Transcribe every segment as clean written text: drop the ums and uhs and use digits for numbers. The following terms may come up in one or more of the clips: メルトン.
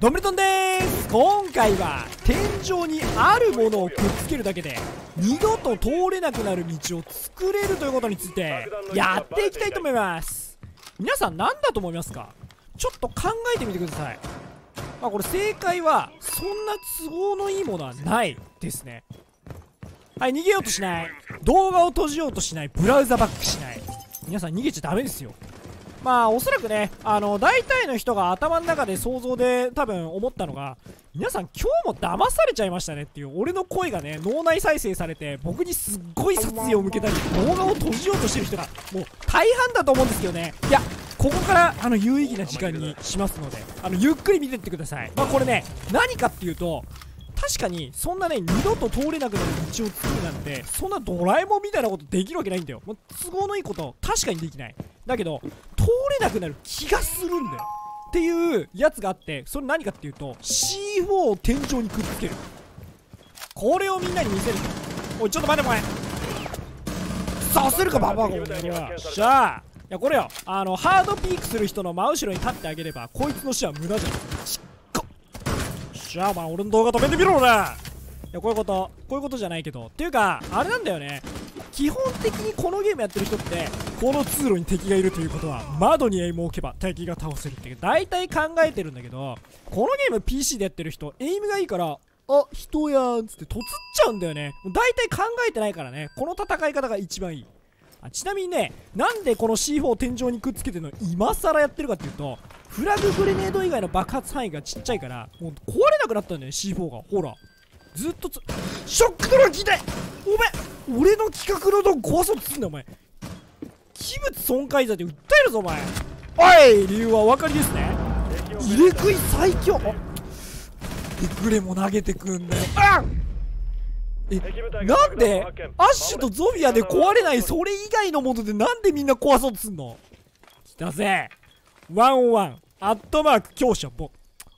どんぶりとんでーす。今回は天井にあるものをくっつけるだけで二度と通れなくなる道を作れるということについてやっていきたいと思います。皆さん何だと思いますか？ちょっと考えてみてください。まあこれ正解はそんな都合のいいものはないですね。はい、逃げようとしない、動画を閉じようとしない、ブラウザバックしない。皆さん逃げちゃダメですよ。まあおそらくね、大体の人が頭の中で想像で多分思ったのが、皆さん今日も騙されちゃいましたねっていう、俺の声がね脳内再生されて僕にすっごい殺意を向けたり動画を閉じようとしてる人がもう大半だと思うんですけどね。いや、ここから有意義な時間にしますので、ゆっくり見てってください。まあこれね、何かっていうと、確かにそんなね二度と通れなくなる道を作るなんて、そんなドラえもんみたいなことできるわけないんだよ。もう都合のいいこと確かにできない。だけど通れなくなる気がするんだよっていうやつがあって、それ何かっていうと C4 を天井にくっつける。これをみんなに見せる。おい、ちょっと待て、お前させるかババア。よっしゃー。いやこれよ、ハードピークする人の真後ろに立ってあげればこいつの死は無駄じゃん。しっこっしゃあ、お前俺の動画止めてみろ。俺、いやこういうことじゃないけど、っていうかあれなんだよね、基本的にこのゲームやってる人って、この通路に敵がいるということは窓にエイムを置けば敵が倒せるって大体考えてるんだけど、このゲーム PC でやってる人エイムがいいからあ人やんつってとつっちゃうんだよね。大体考えてないからね、この戦い方が一番いい。ちなみにね、なんでこの C4 を天井にくっつけてるの今更やってるかっていうと、フラググレネード以外の爆発範囲がちっちゃいから、もう壊れなくなったんだよね C4 が。ほらずっとショックドロー効いて、お前俺の企画のドン壊そうとすんだよ。お前器物損壊罪で訴えるぞお前。おい、理由はお分かりですね。入れ食い最強、グレも投げてくんだよ。あっ、なんでアッシュとゾフィアで壊れない、それ以外のものでなんでみんな壊そうとすんの。来たぜ101アットマーク強者ボ。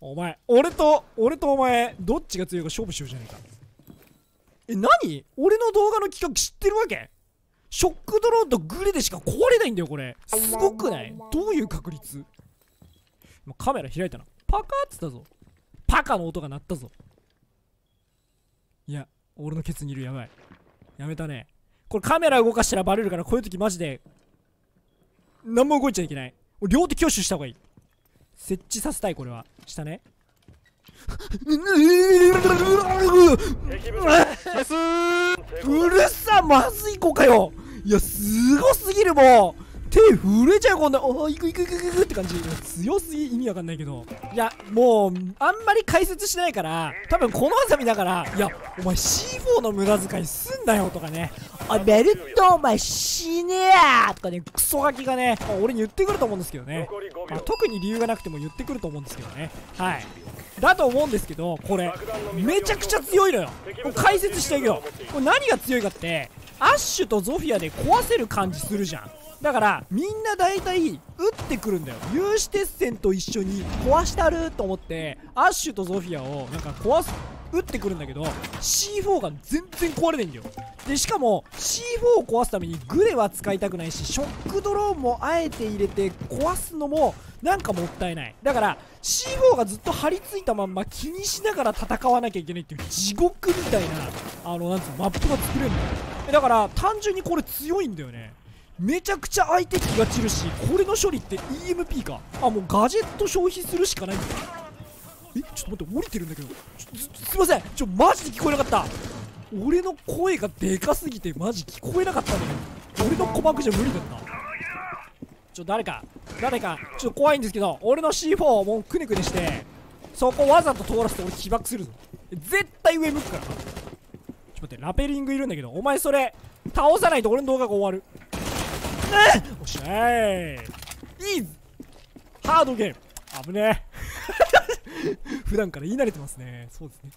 お前俺とお前どっちが強いか勝負しようじゃねえか。何、俺の動画の企画知ってるわけ？ショックドローンとグレでしか壊れないんだよこれ。すごくない？どういう確率？今カメラ開いたな。パカっつったぞ。パカの音が鳴ったぞ。いや俺のケツにいる。やばい、やめたねこれ。カメラ動かしたらバレるから、こういう時マジで何も動いちゃいけない。両手挙手した方がいい。設置させたいこれは。したね。うるさ、まずい子かよ。いやすごすぎる、もう手震えちゃうこんな。おー、いくいくいくいくって感じ。強すぎ、意味わかんないけど。いやもうあんまり解説してないから、多分このあざみだから、いやお前 C4 の無駄遣いすんなよとかね、あベルトお前死ねやとかね、クソガキがね、まあ、俺に言ってくると思うんですけどね、まあ、特に理由がなくても言ってくると思うんですけどね。はい、だと思うんですけど、これめちゃくちゃ強いのよ。もう解説していくよ。これ何が強いかって、アッシュとゾフィアで壊せる感じするじゃん。だからみんな大体撃ってくるんだよ。有刺鉄線と一緒に壊したると思ってアッシュとゾフィアをなんか壊す撃ってくるんだけど、 C4 が全然壊れないんだよ。でしかも C4 を壊すためにグレは使いたくないし、ショックドローンもあえて入れて壊すのもなんかもったいない。だから C4 がずっと張り付いたまんま気にしながら戦わなきゃいけないっていう地獄みたいななんつうのマップが作れるんだよ。だから単純にこれ強いんだよね。めちゃくちゃ相手気が散るし、これの処理って EMP か。あ、もうガジェット消費するしかないんだ。え、ちょっと待って、降りてるんだけど。すいません、マジで聞こえなかった。俺の声がでかすぎてマジ聞こえなかったんだけど。俺の鼓膜じゃ無理だった。誰か、怖いんですけど、俺の C4 をもうくねくねして、そこわざと通らせて俺被爆するぞ。絶対上向くから。ちょっと待って、ラペリングいるんだけど、お前それ、倒さないと俺の動画が終わる。おしゃいイーズハードゲーム危ねえ普段から言い慣れてますね。そうですね。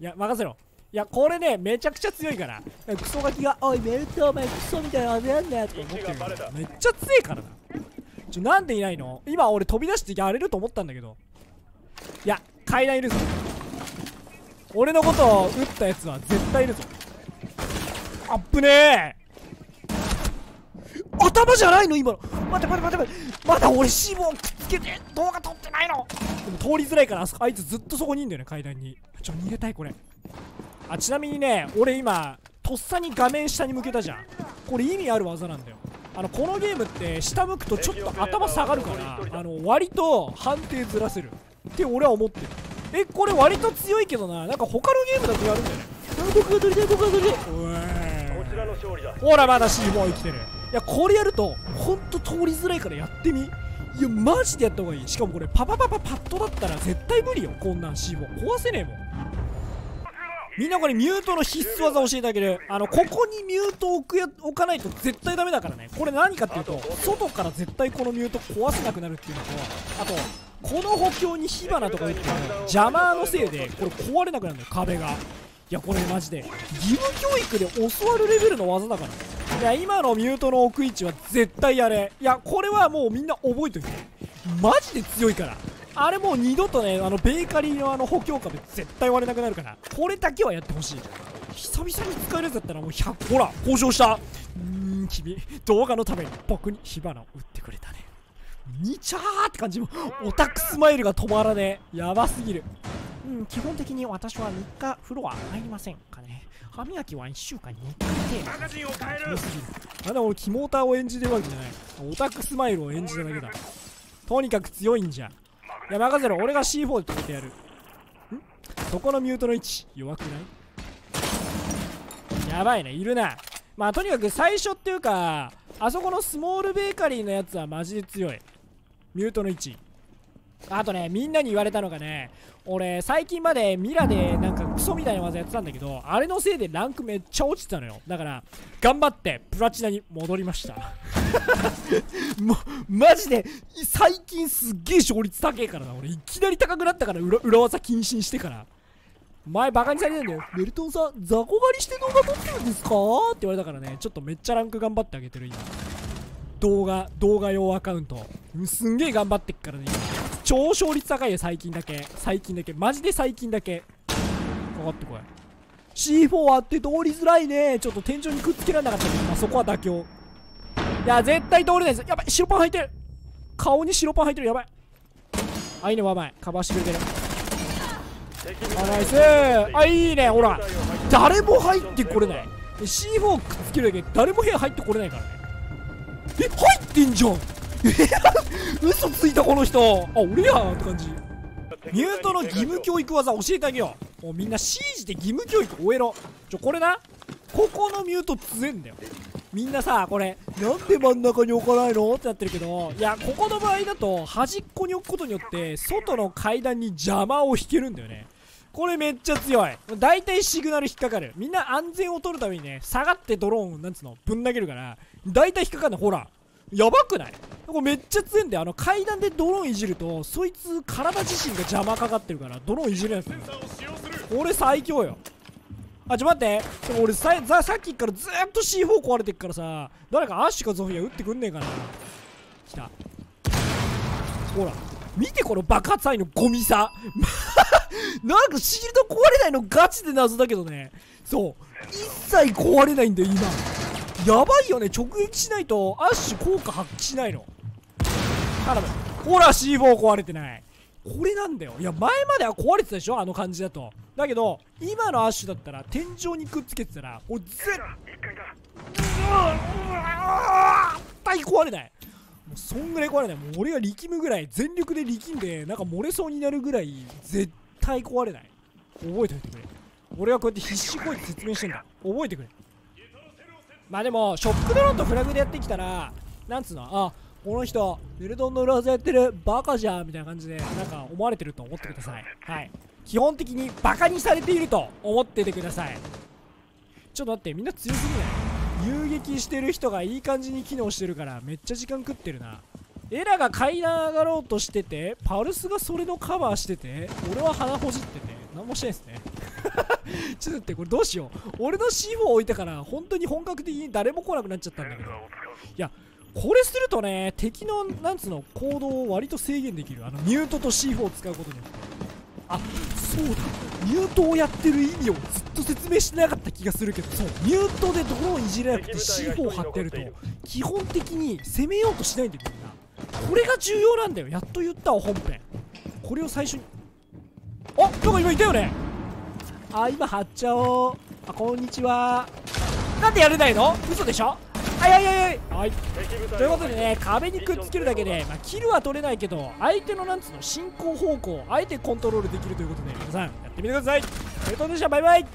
いや任せろ。いやこれねめちゃくちゃ強いから、クソガキがおいメルトお前クソみたいな味なんだよとか思ってるけど、めっちゃ強いからな。なんでいないの？今俺飛び出してやれると思ったんだけど、いや階段いるぞ。俺のことを撃ったやつは絶対いるぞ。あっぶねえ頭じゃないの今の。待って待って待って待って、まだ俺シボンくっつけて動画撮ってないの。でも通りづらいからあいつずっとそこにいんだよね、階段に。ちょ逃げたいこれ。あ、ちなみにね、俺今とっさに画面下に向けたじゃん。これ意味ある技なんだよ。このゲームって下向くとちょっと頭下がるから割と判定ずらせるって俺は思ってる。え、これ割と強いけどな、なんか他のゲームだとやるんだよね。僕が取りたい、僕が取りたい。ほらまだ C もう生きてる。いやこれやるとほんと通りづらいからやってみ。いやマジでやった方がいい。しかもこれパパパパパッとだったら絶対無理よ、こんなん C も壊せねえもん。みんなこれミュートの必須技教えてあげる。ここにミュートを置かないと絶対ダメだからね。これ何かっていうと外から絶対このミュート壊せなくなるっていうのと、あとこの補強に火花とか言っても邪魔のせいでこれ壊れなくなるんだよ、壁が。いやこれマジで義務教育で教わるレベルの技だから。いや今のミュートの置く位置は絶対やれ。いやこれはもうみんな覚えといて、マジで強いから。あれもう二度とね、ベーカリーの補強壁絶対割れなくなるから、これだけはやってほしい。久々に使えるやつだったらもう100、ほら向上した。君動画のために僕に火花を打ってくれたね。にちゃーって感じもオタクスマイルが止まらねえ、やばすぎる。うん、基本的に私は3日風呂は入りませんかね。歯磨きは1週間に1回程度。なんだ俺キモーターを演じてるわけじゃない。オタクスマイルを演じただけだ。とにかく強いんじゃ。いや任せろ、俺が C4 で止めてやる。んそこのミュートの位置、弱くない？やばいね、いるな。まあとにかく最初っていうか、あそこのスモールベーカリーのやつはマジで強い。ミュートの位置。あとね、みんなに言われたのがね、俺最近までミラでなんかクソみたいな技やってたんだけど、あれのせいでランクめっちゃ落ちてたのよ。だから頑張ってプラチナに戻りましたマジで最近すっげえ勝率高えからな俺。いきなり高くなったから、裏技禁止にしてから。前バカにされてんだよ、ベルトンさん雑魚狩りして動画撮ってるんですかって言われたからね、ちょっとめっちゃランク頑張ってあげてる今。動画用アカウントすんげえ頑張ってっからね。超勝率高いよ最近だけ。マジで最近だけ。かかってこい。 C4 あって通りづらいね。ちょっと天井にくっつけられなかったけど、まあ、そこは妥協。いや絶対通れないです。やばい、白パン履いてる。顔に白パン履いてる。やばい。あ、いいね、わばいカバーしてくれてる。あ、ナイスー。あ、いいね。ほら誰も入ってこれない。 C4 くっつけるだけ誰も部屋入ってこれないからね。え、入ってんじゃん嘘ついたこの人。あ、俺やーって感じ。ミュートの義務教育技教えてあげよう。もうみんな C 字で義務教育終えろ。これな、ここのミュート強えんだよ。みんなさ、これなんで真ん中に置かないのってなってるけど、いやここの場合だと端っこに置くことによって外の階段に邪魔を引けるんだよね。これめっちゃ強い。だいたいシグナル引っかかる。みんな安全を取るためにね、下がってドローンなんつうのぶん投げるからだいたい引っかかるの。ほらやばくない？これめっちゃ強いんだよ。階段でドローンいじるとそいつ体自身が邪魔かかってるからドローンいじるやつ。俺最強よ。あ、ちょっと待って、でも俺さっきからずっと C4 壊れてっからさ、誰かアッシュかゾフィア打ってくんねえかな。来た。ほら見てこの爆発愛のゴミさなんかシールド壊れないのガチで謎だけどね。そう一切壊れないんだよ今。やばいよね、直撃しないとアッシュ効果発揮しないの。頼む。ほら C4 壊れてない。これなんだよ。いや前までは壊れてたでしょ、感じだと。だけど今のアッシュだったら天井にくっつけてたら俺絶対壊れない。もうそんぐらい壊れない。もう俺が力むぐらい、全力で力んでなんか漏れそうになるぐらい絶対壊れない。覚えておいてくれ。俺がこうやって必死こいて説明してんだ、覚えてくれ。まあでもショックドローンとフラグでやってきたらなんつうの、あ、この人ベルトンの裏技やってるバカじゃんみたいな感じでなんか思われてると思ってください。はい、基本的にバカにされていると思っててください。ちょっと待って、みんな強すぎない？遊撃してる人がいい感じに機能してるからめっちゃ時間食ってるな。エラが階段上がろうとしてて、パルスがそれのカバーしてて、俺は鼻ほじってて何もしてないですねちょっと待って、これどうしよう。俺の C4 置いたから本当に本格的に誰も来なくなっちゃったんだけど、いやこれするとね、敵のなんつうの行動を割と制限できる。ミュートと C4 を使うことによって。あ、そうだ、ミュートをやってる意味をずっと説明してなかった気がするけど、そうミュートでドローンいじれなくて C4 を張ってやると基本的に攻めようとしないんだよみんな。これが重要なんだよ。やっと言ったわ本編。これを最初に、あっ、なんか今いたよね。あ、今貼っちゃおう。あ、こんにちは。なんでやれないの、嘘でしょ。はいはいはいはい。ということでね、壁にくっつけるだけで、まあ、キルは取れないけど相手のなんつうの進行方向をあえてコントロールできるということで、皆さんやってみてください。ということでした。バイバイ。